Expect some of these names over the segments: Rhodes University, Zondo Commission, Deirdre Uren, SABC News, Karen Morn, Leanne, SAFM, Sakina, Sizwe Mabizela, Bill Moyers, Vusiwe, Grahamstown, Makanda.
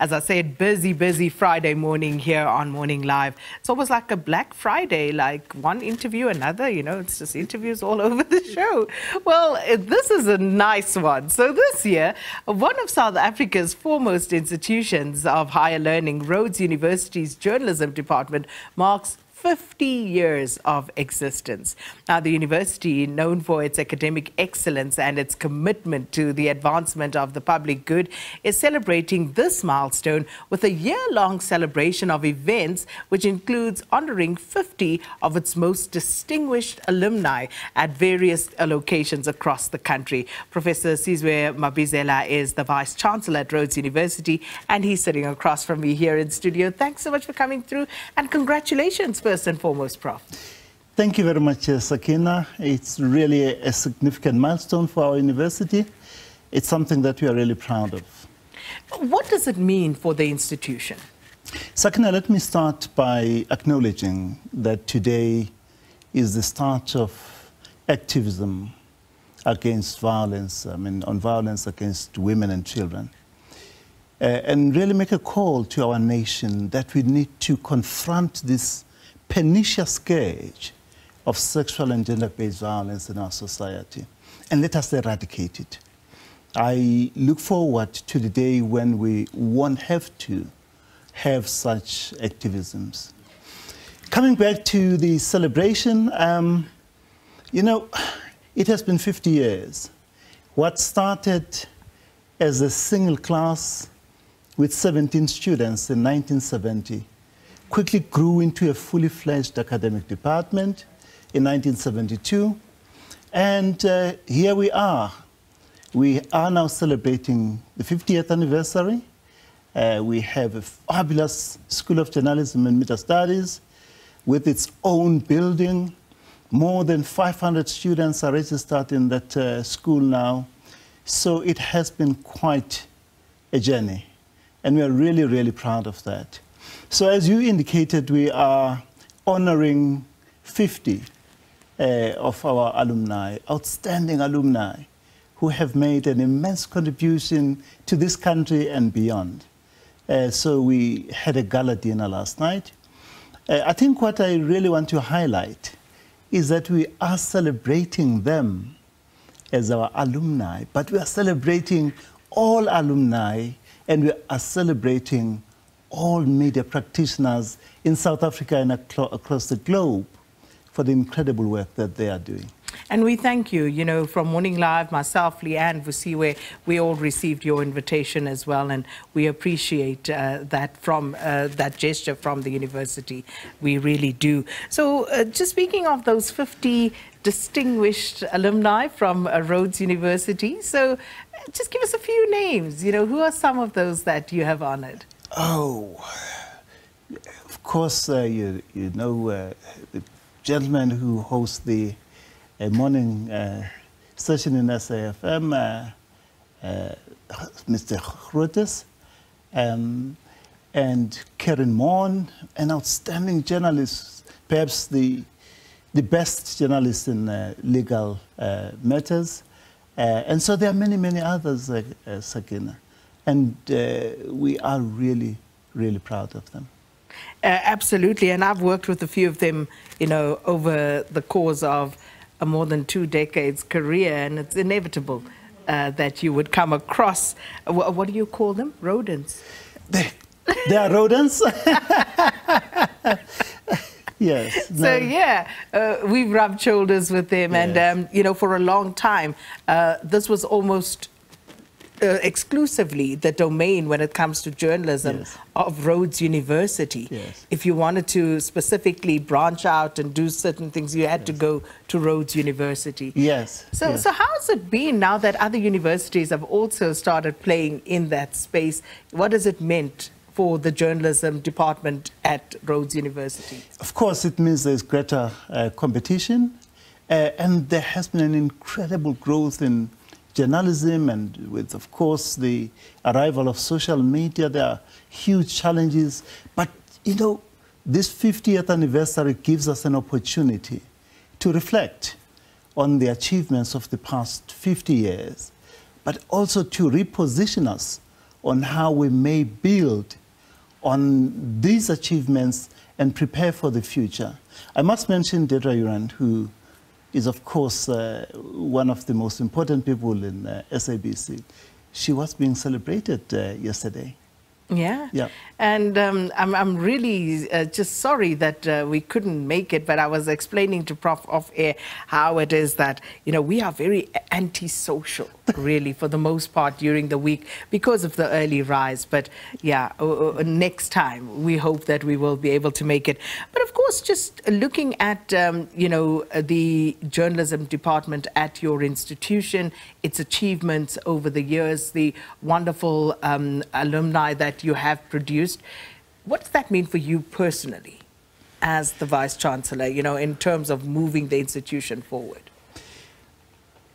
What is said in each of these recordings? As I said, busy Friday morning here on Morning Live. It's almost like a Black Friday, like one interview, another, you know, it's just interviews all over the show. Well, this is a nice one. So this year, one of South Africa's foremost institutions of higher learning, Rhodes University's journalism department, marks 50 years of existence. Now, the university, known for its academic excellence and its commitment to the advancement of the public good, is celebrating this milestone with a year-long celebration of events, which includes honoring 50 of its most distinguished alumni at various locations across the country. Professor Sizwe Mabizela is the Vice-Chancellor at Rhodes University, and he's sitting across from me here in studio. Thanks so much for coming through, and congratulations, first and foremost, Prof. Thank you very much, Sakina. It's really a significant milestone for our university. It's something that we are really proud of. What does it mean for the institution? Sakina, let me start by acknowledging that today is the start of activism against violence, on violence against women and children. And really make a call to our nation that we need to confront this pernicious scourge of sexual and gender-based violence in our society, and let us eradicate it. I look forward to the day when we won't have to have such activisms. Coming back to the celebration, you know, it has been 50 years. What started as a single class with 17 students in 1970 quickly grew into a fully-fledged academic department in 1972. And here we are. We are now celebrating the 50th anniversary. We have a fabulous School of Journalism and Media Studies with its own building. More than 500 students are registered in that school now. So it has been quite a journey. And we are really, really proud of that. So as you indicated, we are honoring 50 of our alumni, outstanding alumni, who have made an immense contribution to this country and beyond. So we had a gala dinner last night. I think what I really want to highlight is that we are celebrating them as our alumni, but we are celebrating all alumni, and we are celebrating all media practitioners in South Africa and across the globe for the incredible work that they are doing. And we thank you. You know, from Morning Live, myself, Leanne, Vusiwe, we all received your invitation as well, and we appreciate that gesture from the university. We really do. So just speaking of those 50 distinguished alumni from Rhodes University, so just give us a few names. You know, who are some of those that you have honored? Oh, of course, you know, the gentleman who hosts the morning session in SAFM, Mr. Rhodes, and Karen Morn, an outstanding journalist, perhaps the best journalist in legal matters. And so there are many, many others, Sakina. And we are really, really proud of them. Absolutely. And I've worked with a few of them, you know, over the course of a more than 2 decades career. And it's inevitable that you would come across, what do you call them? Rodents. They are rodents. Yes. No. So, yeah, we've rubbed shoulders with them. Yes. And, you know, for a long time, this was almost exclusively the domain when it comes to journalism, yes, of Rhodes University. Yes. If you wanted to specifically branch out and do certain things, you had, yes, to go to Rhodes University. Yes. So, yes, so how's it been now that other universities have also started playing in that space? What has it meant for the journalism department at Rhodes University? Of course, it means there's greater competition, and there has been an incredible growth in journalism, and with, of course, the arrival of social media, there are huge challenges. But, you know, this 50th anniversary gives us an opportunity to reflect on the achievements of the past 50 years, but also to reposition us on how we may build on these achievements and prepare for the future. I must mention Deirdre Uren, who is, of course, one of the most important people in SABC. She was being celebrated yesterday. Yeah. And I'm really just sorry that we couldn't make it, but I was explaining to Prof off air how it is that, you know, we are very antisocial, really, for the most part during the week because of the early rise. But yeah, next time we hope that we will be able to make it. But of course, just looking at, you know, the journalism department at your institution, its achievements over the years, the wonderful alumni that you have produced. What does that mean for you personally as the Vice Chancellor, you know, in terms of moving the institution forward?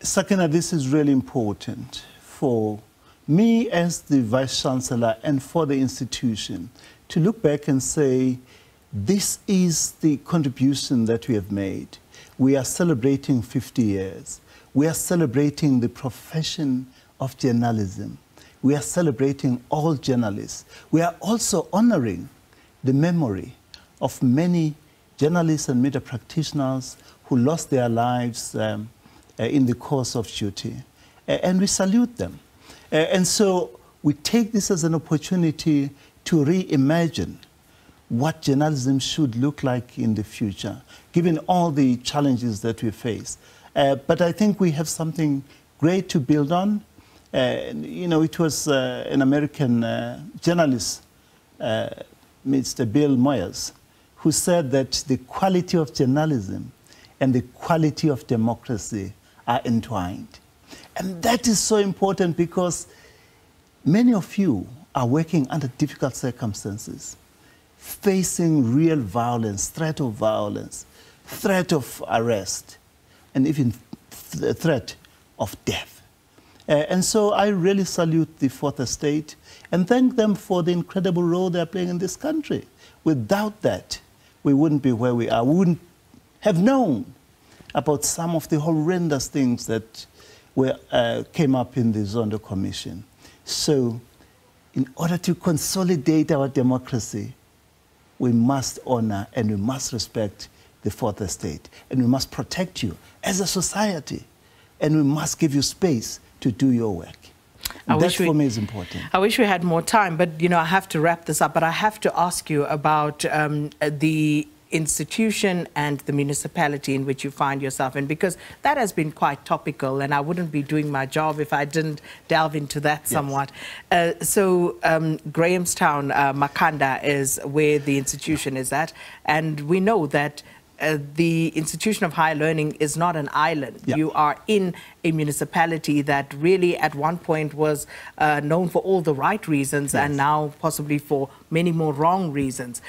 Sakina, this is really important for me as the Vice Chancellor and for the institution to look back and say, this is the contribution that we have made. We are celebrating 50 years. We are celebrating the profession of journalism. We are celebrating all journalists. We are also honoring the memory of many journalists and media practitioners who lost their lives in the course of duty. And we salute them. And so we take this as an opportunity to reimagine what journalism should look like in the future, given all the challenges that we face. But I think we have something great to build on. You know, it was an American journalist, Mr. Bill Moyers, who said that the quality of journalism and the quality of democracy are entwined. And that is so important because many of you are working under difficult circumstances, facing real violence, threat of violence, threat of arrest, and even the threat of death. And so I really salute the Fourth Estate and thank them for the incredible role they're playing in this country. Without that, we wouldn't be where we are. We wouldn't have known about some of the horrendous things that were, came up in the Zondo Commission. So in order to consolidate our democracy, we must honor and we must respect the Fourth Estate. And we must protect you as a society. And we must give you space to do your work. That for me is important. I wish we had more time, but you know, I have to wrap this up. But I have to ask you about the institution and the municipality in which you find yourself in, because that has been quite topical, and I wouldn't be doing my job if I didn't delve into that somewhat. Yes. So Grahamstown, Makanda is where the institution is at, and we know that the institution of higher learning is not an island. Yep. You are in a municipality that really at one point was known for all the right reasons. Yes. And now possibly for many more wrong reasons.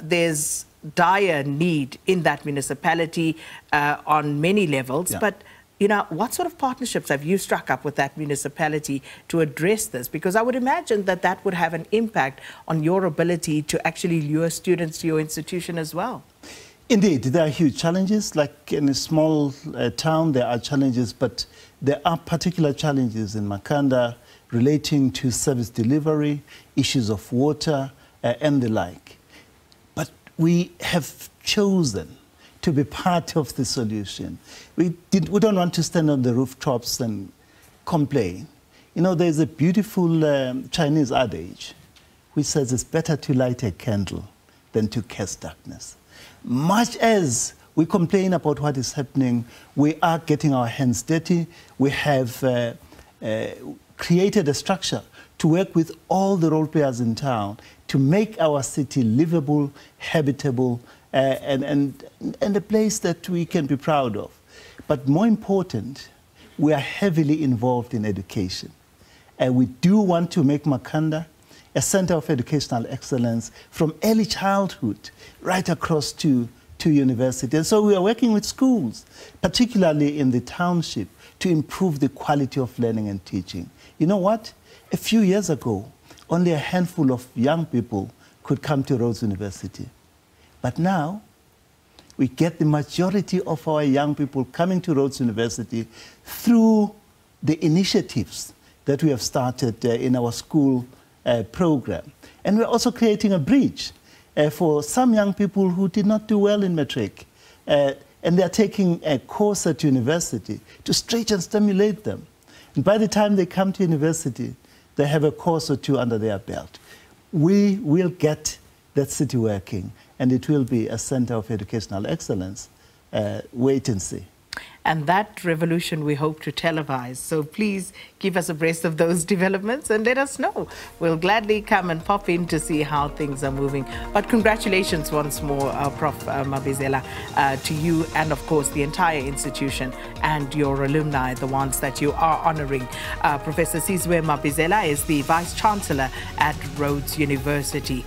There's dire need in that municipality on many levels. Yep. But you know, what sort of partnerships have you struck up with that municipality to address this? Because I would imagine that that would have an impact on your ability to actually lure students to your institution as well. Indeed, there are huge challenges. Like in a small town, there are challenges, but there are particular challenges in Makanda relating to service delivery, issues of water, and the like. But we have chosen to be part of the solution. We don't want to stand on the rooftops and complain. You know, there's a beautiful Chinese adage which says it's better to light a candle than to cast darkness. Much as we complain about what is happening, we are getting our hands dirty. We have created a structure to work with all the role players in town to make our city livable, habitable, and a place that we can be proud of. But more important, we are heavily involved in education. And we do want to make Makanda a center of educational excellence from early childhood right across to university. And so we are working with schools, particularly in the township, to improve the quality of learning and teaching. You know what? A few years ago, only a handful of young people could come to Rhodes University. But now, we get the majority of our young people coming to Rhodes University through the initiatives that we have started in our school program. And we're also creating a bridge for some young people who did not do well in matric. And they're taking a course at university to stretch and stimulate them. And by the time they come to university, they have a course or two under their belt. We will get that city working, and it will be a center of educational excellence. Wait and see. And that revolution we hope to televise. So please keep us abreast of those developments and let us know. We'll gladly come and pop in to see how things are moving. But congratulations once more, Prof. Mabizela, to you and, of course, the entire institution and your alumni, the ones that you are honoring. Professor Sizwe Mabizela is the Vice Chancellor at Rhodes University.